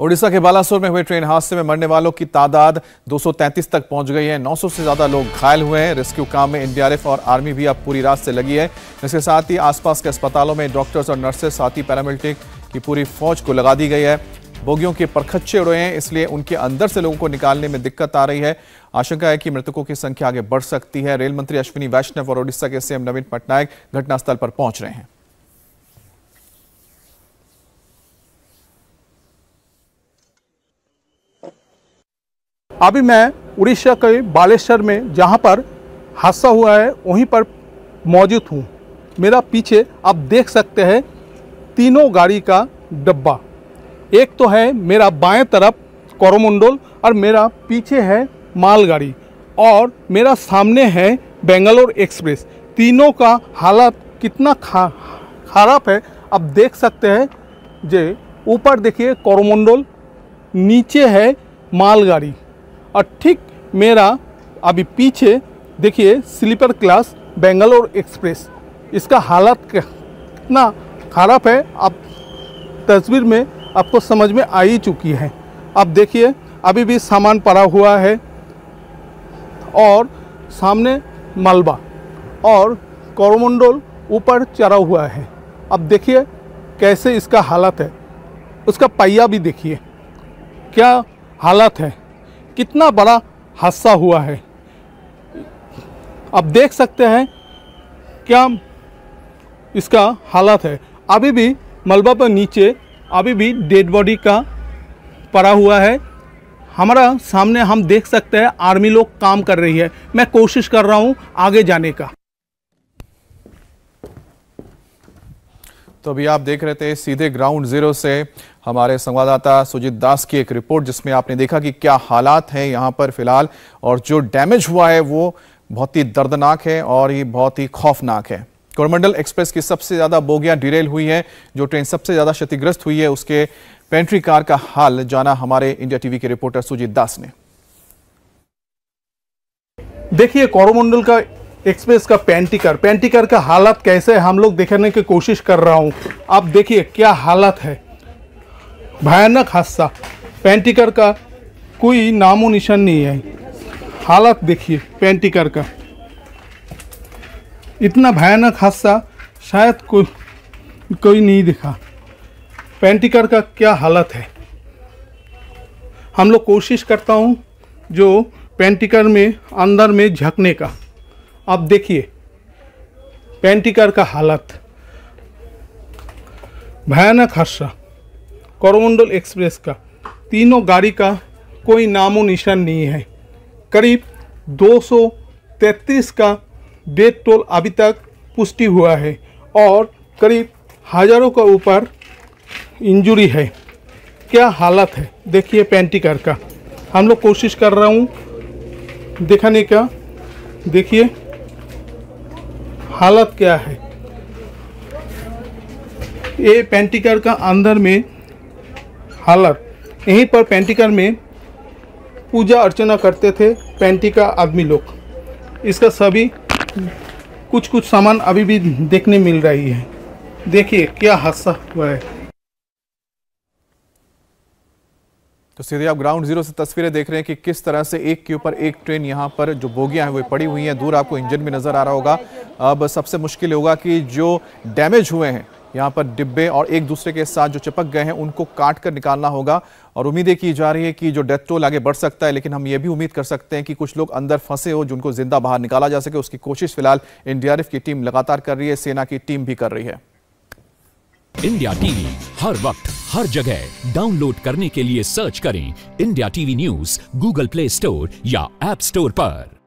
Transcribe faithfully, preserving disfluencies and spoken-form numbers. ओडिशा के बालासोर में हुए ट्रेन हादसे में मरने वालों की तादाद दो सौ तैंतीस तक पहुंच गई है। नौ सौ से ज्यादा लोग घायल हुए हैं। रेस्क्यू काम में एनडीआरएफ और आर्मी भी अब पूरी रात से लगी है। इसके साथ ही आसपास के अस्पतालों में डॉक्टर्स और नर्सेस साथ ही पैरामिलिट्री की पूरी फौज को लगा दी गई है। बोगियों के परखच्चे उड़े हैं, इसलिए उनके अंदर से लोगों को निकालने में दिक्कत आ रही है। आशंका है कि मृतकों की संख्या आगे बढ़ सकती है। रेल मंत्री अश्विनी वैष्णव और ओडिशा के सीएम नवीन पटनायक घटनास्थल पर पहुंच रहे हैं। अभी मैं उड़ीसा के बालेश्वर में जहाँ पर हादसा हुआ है वहीं पर मौजूद हूँ। मेरा पीछे आप देख सकते हैं तीनों गाड़ी का डब्बा। एक तो है मेरा बाएं तरफ कोरोमंडल और मेरा पीछे है मालगाड़ी और मेरा सामने है बेंगलोर एक्सप्रेस। तीनों का हालत कितना खराब है आप देख सकते हैं। जे ऊपर देखिए कोरोमंडल, नीचे है मालगाड़ी और ठीक मेरा अभी पीछे देखिए स्लीपर क्लास बेंगलोर एक्सप्रेस। इसका हालत कितना खराब है आप तस्वीर में आपको समझ में आ ही चुकी है। आप देखिए अभी भी सामान पड़ा हुआ है और सामने मलबा और कोरोमंडल ऊपर चढ़ा हुआ है। अब देखिए कैसे इसका हालत है। उसका पहिया भी देखिए क्या हालत है। कितना बड़ा हादसा हुआ है आप देख सकते हैं क्या इसका हालत है। अभी भी मलबा पर नीचे अभी भी डेड बॉडी का पड़ा हुआ है। हमारा सामने हम देख सकते हैं आर्मी लोग काम कर रही है। मैं कोशिश कर रहा हूं आगे जाने का। तो अभी आप देख रहे थे सीधे ग्राउंड जीरो से हमारे संवाददाता सुजीत दास की एक रिपोर्ट, जिसमें आपने देखा कि क्या हालात हैं यहाँ पर फिलहाल, और जो डैमेज हुआ है वो बहुत ही दर्दनाक है और ये बहुत ही खौफनाक है। कोरोमंडल एक्सप्रेस की सबसे ज़्यादा बोगियां डिरेल हुई हैं। जो ट्रेन सबसे ज़्यादा क्षतिग्रस्त हुई है उसके पेंट्री कार का हाल जाना हमारे इंडिया टीवी के रिपोर्टर सुजीत दास ने। देखिए कोरोमंडल का एक्सप्रेस का पेंट्री कार पेंट्री कार का हालत कैसे है हम लोग देखने की कोशिश कर रहा हूँ। आप देखिए क्या हालत है, भयानक हादसा। पेंट्री कार का कोई नामो निशान नहीं है। हालत देखिए पेंट्री कार का, इतना भयानक हादसा शायद कोई कोई नहीं दिखा। पेंटिकर का क्या हालत है। हम लोग कोशिश करता हूँ जो पेंटिकर में अंदर में झकने का। आप देखिए पेंटिकर का हालत, भयानक हादसा। कोरोमंडल एक्सप्रेस का तीनों गाड़ी का कोई नामो निशान नहीं है। करीब दो सौ तैंतीस का डेथ टोल अभी तक पुष्टि हुआ है और करीब हजारों का ऊपर इंजुरी है। क्या हालत है देखिए पेंटिकर का। हम लोग कोशिश कर रहा हूँ दिखाने का। देखिए हालत क्या है। ये पेंटिकर का अंदर में हालत। यहीं पर पेंटिकर में पूजा अर्चना करते थे पेंटिका आदमी लोग। इसका सभी कुछ कुछ सामान अभी भी देखने मिल रही है। देखिए क्या हादसा हुआ है। तो सीधे आप ग्राउंड जीरो से तस्वीरें देख रहे हैं कि किस तरह से एक के ऊपर एक ट्रेन यहाँ पर जो बोगियाँ हैं वो पड़ी हुई हैं। दूर आपको इंजन भी नजर आ रहा होगा। अब सबसे मुश्किल होगा कि जो डैमेज हुए हैं यहाँ पर डिब्बे और एक दूसरे के साथ जो चिपक गए हैं उनको काट कर निकालना होगा। और उम्मीदें की जा रही है कि जो डेथ टोल आगे बढ़ सकता है, लेकिन हम ये भी उम्मीद कर सकते हैं कि कुछ लोग अंदर फंसे हो जिनको जिंदा बाहर निकाला जा सके। उसकी कोशिश फिलहाल एनडीआरएफ की टीम लगातार कर रही है, सेना की टीम भी कर रही है। इंडिया टीवी हर वक्त हर जगह डाउनलोड करने के लिए सर्च करें India TV news Google Play Store या ऐप स्टोर पर।